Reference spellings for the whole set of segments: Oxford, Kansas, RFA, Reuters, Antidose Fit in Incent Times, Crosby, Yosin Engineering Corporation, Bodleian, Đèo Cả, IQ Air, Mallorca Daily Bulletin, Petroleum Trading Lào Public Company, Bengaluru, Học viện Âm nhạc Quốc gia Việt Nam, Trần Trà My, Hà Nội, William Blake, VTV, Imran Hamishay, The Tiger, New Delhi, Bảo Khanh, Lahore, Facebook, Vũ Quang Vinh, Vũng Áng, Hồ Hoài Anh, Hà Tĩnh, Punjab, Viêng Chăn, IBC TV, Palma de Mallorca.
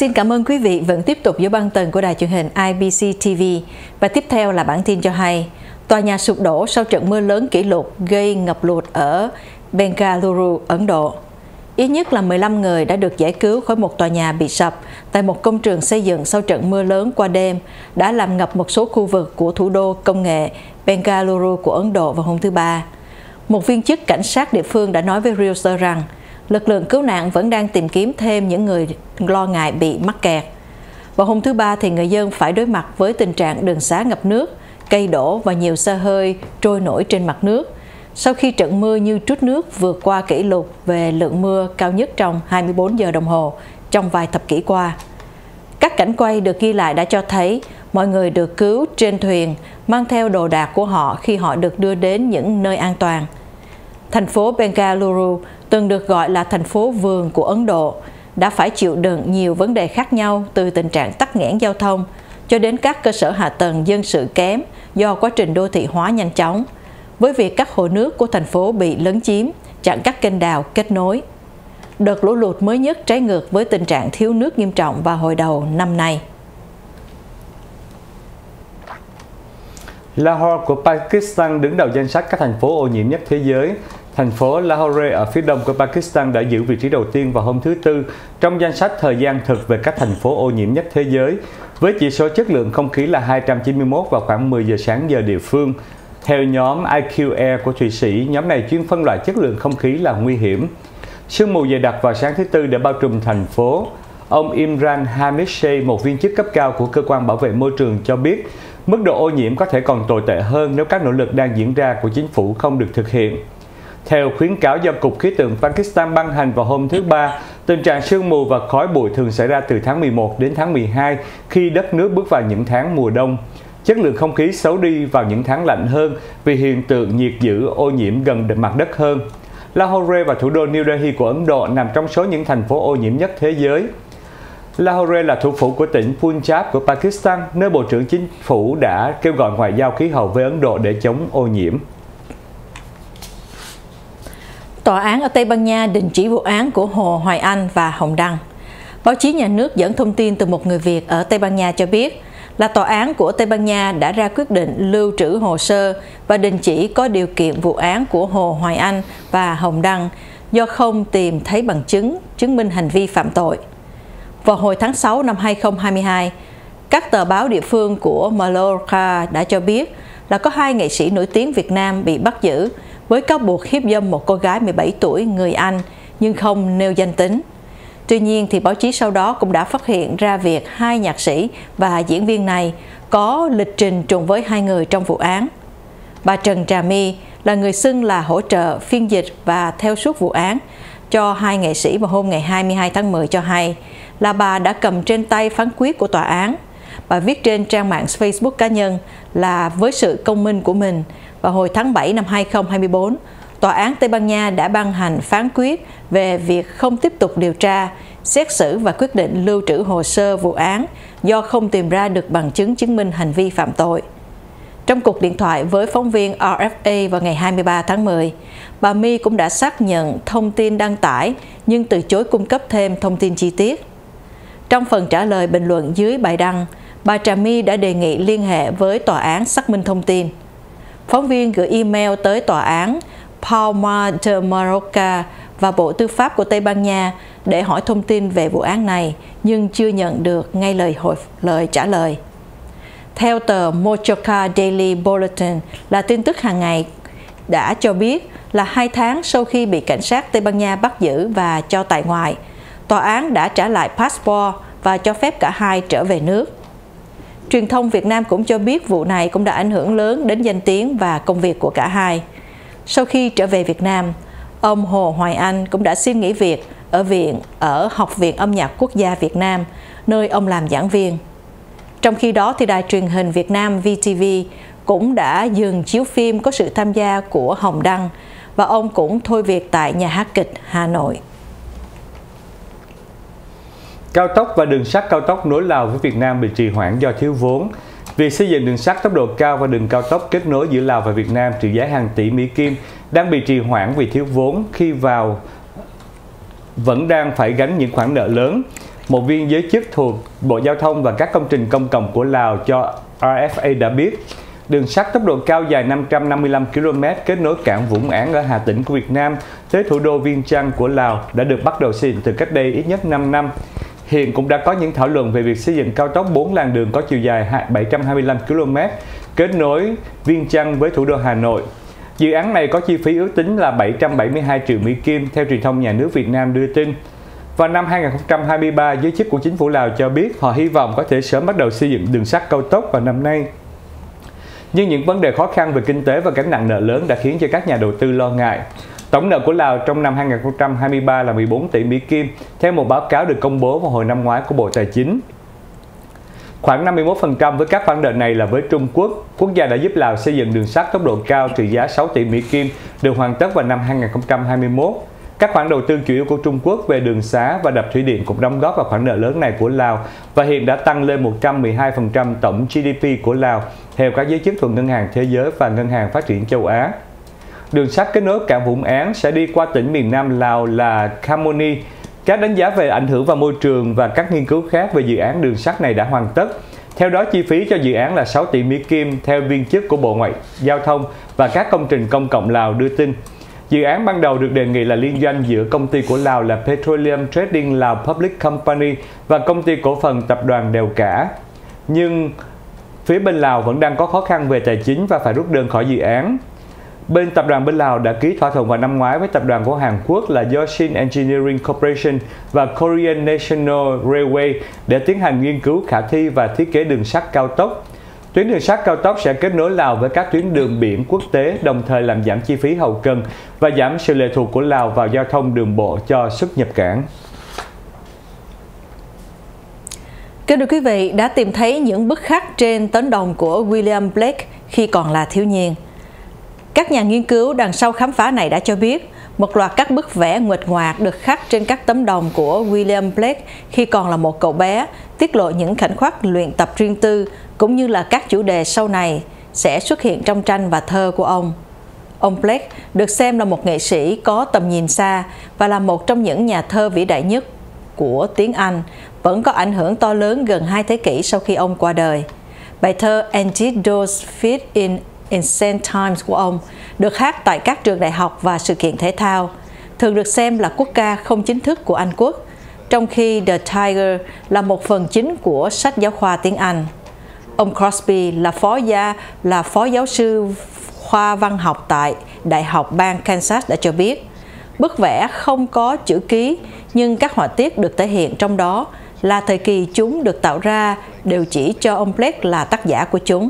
Xin cảm ơn quý vị vẫn tiếp tục giữ băng tần của đài truyền hình IBC TV. Và tiếp theo là bản tin cho hay, tòa nhà sụp đổ sau trận mưa lớn kỷ lục gây ngập lụt ở Bengaluru, Ấn Độ. Ít nhất là 15 người đã được giải cứu khỏi một tòa nhà bị sập tại một công trường xây dựng sau trận mưa lớn qua đêm đã làm ngập một số khu vực của thủ đô công nghệ Bengaluru của Ấn Độ vào hôm thứ Ba. Một viên chức cảnh sát địa phương đã nói với Reuters rằng lực lượng cứu nạn vẫn đang tìm kiếm thêm những người lo ngại bị mắc kẹt. Vào hôm thứ Ba thì người dân phải đối mặt với tình trạng đường xá ngập nước, cây đổ và nhiều xe hơi trôi nổi trên mặt nước sau khi trận mưa như trút nước vượt qua kỷ lục về lượng mưa cao nhất trong 24 giờ đồng hồ trong vài thập kỷ qua. Các cảnh quay được ghi lại đã cho thấy mọi người được cứu trên thuyền, mang theo đồ đạc của họ khi họ được đưa đến những nơi an toàn. Thành phố Bengaluru, từng được gọi là thành phố vườn của Ấn Độ, đã phải chịu đựng nhiều vấn đề khác nhau từ tình trạng tắc nghẽn giao thông cho đến các cơ sở hạ tầng dân sự kém do quá trình đô thị hóa nhanh chóng, với việc các hồ nước của thành phố bị lấn chiếm, chặn các kênh đào kết nối. Đợt lũ lụt mới nhất trái ngược với tình trạng thiếu nước nghiêm trọng vào hồi đầu năm nay. Lahore của Pakistan đứng đầu danh sách các thành phố ô nhiễm nhất thế giới. Thành phố Lahore ở phía đông của Pakistan đã giữ vị trí đầu tiên vào hôm thứ Tư trong danh sách thời gian thực về các thành phố ô nhiễm nhất thế giới, với chỉ số chất lượng không khí là 291 vào khoảng 10 giờ sáng giờ địa phương. Theo nhóm IQ Air của Thụy Sĩ, nhóm này chuyên phân loại chất lượng không khí là nguy hiểm. Sương mù dày đặc vào sáng thứ Tư đã bao trùm thành phố. Ông Imran Hamishay, một viên chức cấp cao của Cơ quan Bảo vệ Môi trường cho biết, mức độ ô nhiễm có thể còn tồi tệ hơn nếu các nỗ lực đang diễn ra của chính phủ không được thực hiện. Theo khuyến cáo do Cục Khí tượng Pakistan ban hành vào hôm thứ Ba, tình trạng sương mù và khói bụi thường xảy ra từ tháng 11 đến tháng 12 khi đất nước bước vào những tháng mùa đông. Chất lượng không khí xấu đi vào những tháng lạnh hơn vì hiện tượng nhiệt giữ ô nhiễm gần mặt đất hơn. Lahore và thủ đô New Delhi của Ấn Độ nằm trong số những thành phố ô nhiễm nhất thế giới. Lahore là thủ phủ của tỉnh Punjab của Pakistan, nơi Bộ trưởng Chính phủ đã kêu gọi ngoại giao khí hậu với Ấn Độ để chống ô nhiễm. Tòa án ở Tây Ban Nha đình chỉ vụ án của Hồ Hoài Anh và Hồng Đăng. Báo chí nhà nước dẫn thông tin từ một người Việt ở Tây Ban Nha cho biết là tòa án của Tây Ban Nha đã ra quyết định lưu trữ hồ sơ và đình chỉ có điều kiện vụ án của Hồ Hoài Anh và Hồng Đăng do không tìm thấy bằng chứng chứng minh hành vi phạm tội. Vào hồi tháng 6 năm 2022, các tờ báo địa phương của Mallorca đã cho biết là có hai nghệ sĩ nổi tiếng Việt Nam bị bắt giữ với cáo buộc hiếp dâm một cô gái 17 tuổi người Anh nhưng không nêu danh tính. Tuy nhiên, thì báo chí sau đó cũng đã phát hiện ra việc hai nhạc sĩ và diễn viên này có lịch trình trùng với hai người trong vụ án. Bà Trần Trà My là người xưng là hỗ trợ phiên dịch và theo suốt vụ án cho hai nghệ sĩ vào hôm ngày 22 tháng 10 cho hay là bà đã cầm trên tay phán quyết của tòa án. Bà viết trên trang mạng Facebook cá nhân là với sự công minh của mình, vào hồi tháng 7 năm 2024, Tòa án Tây Ban Nha đã ban hành phán quyết về việc không tiếp tục điều tra, xét xử và quyết định lưu trữ hồ sơ vụ án do không tìm ra được bằng chứng chứng minh hành vi phạm tội. Trong cuộc điện thoại với phóng viên RFA vào ngày 23 tháng 10, bà My cũng đã xác nhận thông tin đăng tải nhưng từ chối cung cấp thêm thông tin chi tiết. Trong phần trả lời bình luận dưới bài đăng, bà Trà My đã đề nghị liên hệ với tòa án xác minh thông tin. Phóng viên gửi email tới tòa án Palma de Mallorca và Bộ Tư pháp của Tây Ban Nha để hỏi thông tin về vụ án này nhưng chưa nhận được ngay lời trả lời. Theo tờ Mallorca Daily Bulletin là tin tức hàng ngày đã cho biết là 2 tháng sau khi bị cảnh sát Tây Ban Nha bắt giữ và cho tại ngoại, tòa án đã trả lại passport và cho phép cả hai trở về nước. Truyền thông Việt Nam cũng cho biết vụ này cũng đã ảnh hưởng lớn đến danh tiếng và công việc của cả hai. Sau khi trở về Việt Nam, ông Hồ Hoài Anh cũng đã xin nghỉ việc ở Học viện Âm nhạc Quốc gia Việt Nam, nơi ông làm giảng viên. Trong khi đó, thì đài truyền hình Việt Nam VTV cũng đã dừng chiếu phim có sự tham gia của Hồng Đăng và ông cũng thôi việc tại nhà hát kịch Hà Nội. Cao tốc và đường sắt cao tốc nối Lào với Việt Nam bị trì hoãn do thiếu vốn. Việc xây dựng đường sắt tốc độ cao và đường cao tốc kết nối giữa Lào và Việt Nam trị giá hàng tỷ Mỹ Kim đang bị trì hoãn vì thiếu vốn, khi vào vẫn đang phải gánh những khoản nợ lớn. Một viên giới chức thuộc Bộ Giao thông và các công trình công cộng của Lào cho RFA đã biết, đường sắt tốc độ cao dài 555 km kết nối cảng Vũng Áng ở Hà Tĩnh của Việt Nam tới thủ đô Viêng Chăn của Lào đã được bắt đầu xây dựng từ cách đây ít nhất 5 năm. Hiện cũng đã có những thảo luận về việc xây dựng cao tốc 4 làn đường có chiều dài 725 km kết nối Viêng Chăn với thủ đô Hà Nội. Dự án này có chi phí ước tính là 772 triệu Mỹ Kim, theo truyền thông nhà nước Việt Nam đưa tin. Vào năm 2023, giới chức của chính phủ Lào cho biết họ hy vọng có thể sớm bắt đầu xây dựng đường sắt cao tốc vào năm nay. Nhưng những vấn đề khó khăn về kinh tế và gánh nặng nợ lớn đã khiến cho các nhà đầu tư lo ngại. Tổng nợ của Lào trong năm 2023 là 14 tỷ Mỹ Kim, theo một báo cáo được công bố vào hồi năm ngoái của Bộ Tài chính. Khoảng 51% với các khoản nợ này là với Trung Quốc, quốc gia đã giúp Lào xây dựng đường sắt tốc độ cao trị giá 6 tỷ Mỹ Kim, được hoàn tất vào năm 2021. Các khoản đầu tư chủ yếu của Trung Quốc về đường xá và đập thủy điện cũng đóng góp vào khoản nợ lớn này của Lào và hiện đã tăng lên 112% tổng GDP của Lào, theo các giới chức thuộc Ngân hàng Thế giới và Ngân hàng Phát triển Châu Á. Đường sắt kết nối cảng Vũng Áng sẽ đi qua tỉnh miền Nam Lào là Khammouane. Các đánh giá về ảnh hưởng vào môi trường và các nghiên cứu khác về dự án đường sắt này đã hoàn tất. Theo đó, chi phí cho dự án là 6 tỷ Mỹ Kim, theo viên chức của Bộ Ngoại Giao thông và các công trình công cộng Lào đưa tin. Dự án ban đầu được đề nghị là liên doanh giữa công ty của Lào là Petroleum Trading Lào Public Company và công ty cổ phần tập đoàn Đèo Cả. Nhưng phía bên Lào vẫn đang có khó khăn về tài chính và phải rút đơn khỏi dự án. Bên tập đoàn bên Lào đã ký thỏa thuận vào năm ngoái với tập đoàn của Hàn Quốc là Yosin Engineering Corporation và Korean National Railway để tiến hành nghiên cứu khả thi và thiết kế đường sắt cao tốc. Tuyến đường sắt cao tốc sẽ kết nối Lào với các tuyến đường biển quốc tế, đồng thời làm giảm chi phí hậu cần và giảm sự lệ thuộc của Lào vào giao thông đường bộ cho xuất nhập cảng. Kính thưa quý vị, đã tìm thấy những bức khắc trên tấm đồng của William Blake khi còn là thiếu niên. Các nhà nghiên cứu đằng sau khám phá này đã cho biết một loạt các bức vẽ nguệch ngoạc được khắc trên các tấm đồng của William Blake khi còn là một cậu bé, tiết lộ những khoảnh khắc luyện tập riêng tư cũng như là các chủ đề sau này sẽ xuất hiện trong tranh và thơ của ông. Ông Blake được xem là một nghệ sĩ có tầm nhìn xa và là một trong những nhà thơ vĩ đại nhất của tiếng Anh, vẫn có ảnh hưởng to lớn gần 2 thế kỷ sau khi ông qua đời. Bài thơ Antidose Fit in Incent Times của ông được hát tại các trường đại học và sự kiện thể thao, thường được xem là quốc ca không chính thức của Anh Quốc, trong khi The Tiger là một phần chính của sách giáo khoa tiếng Anh. Ông Crosby là phó giáo sư khoa văn học tại Đại học bang Kansas đã cho biết, bức vẽ không có chữ ký nhưng các họa tiết được thể hiện trong đó là thời kỳ chúng được tạo ra đều chỉ cho ông Blake là tác giả của chúng.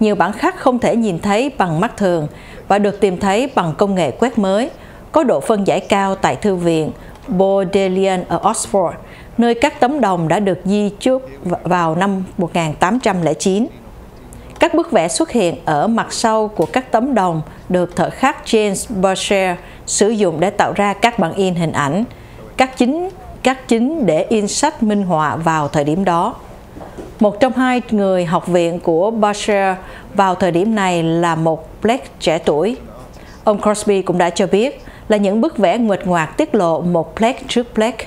Nhiều bản khắc không thể nhìn thấy bằng mắt thường và được tìm thấy bằng công nghệ quét mới, có độ phân giải cao tại thư viện Bodleian ở Oxford, nơi các tấm đồng đã được di chúc vào năm 1809. Các bức vẽ xuất hiện ở mặt sau của các tấm đồng được thợ khắc James Boucher sử dụng để tạo ra các bản in hình ảnh, các chính để in sách minh họa vào thời điểm đó. Một trong 2 người học viện của Boucher vào thời điểm này là một Blake trẻ tuổi. Ông Crosby cũng đã cho biết là những bức vẽ nguệch ngoạc tiết lộ một Blake trước Blake,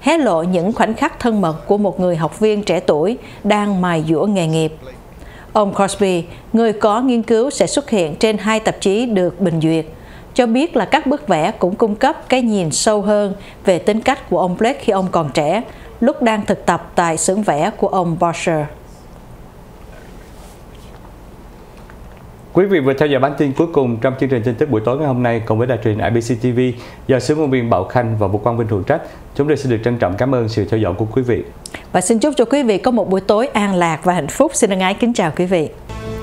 hé lộ những khoảnh khắc thân mật của một người học viên trẻ tuổi đang mài giũa nghề nghiệp. Ông Crosby, người có nghiên cứu sẽ xuất hiện trên 2 tạp chí được bình duyệt, cho biết là các bức vẽ cũng cung cấp cái nhìn sâu hơn về tính cách của ông Blake khi ông còn trẻ, lúc đang thực tập tại xưởng vẽ của ông Boucher. Quý vị vừa theo dõi bản tin cuối cùng trong chương trình tin tức buổi tối ngày hôm nay cùng với đài truyền IBC TV do sứ môn viên Bảo Khanh và Vũ Quang Vinh phụ trách. Chúng tôi xin được trân trọng cảm ơn sự theo dõi của quý vị. Và xin chúc cho quý vị có một buổi tối an lạc và hạnh phúc. Xin ân ái kính chào quý vị.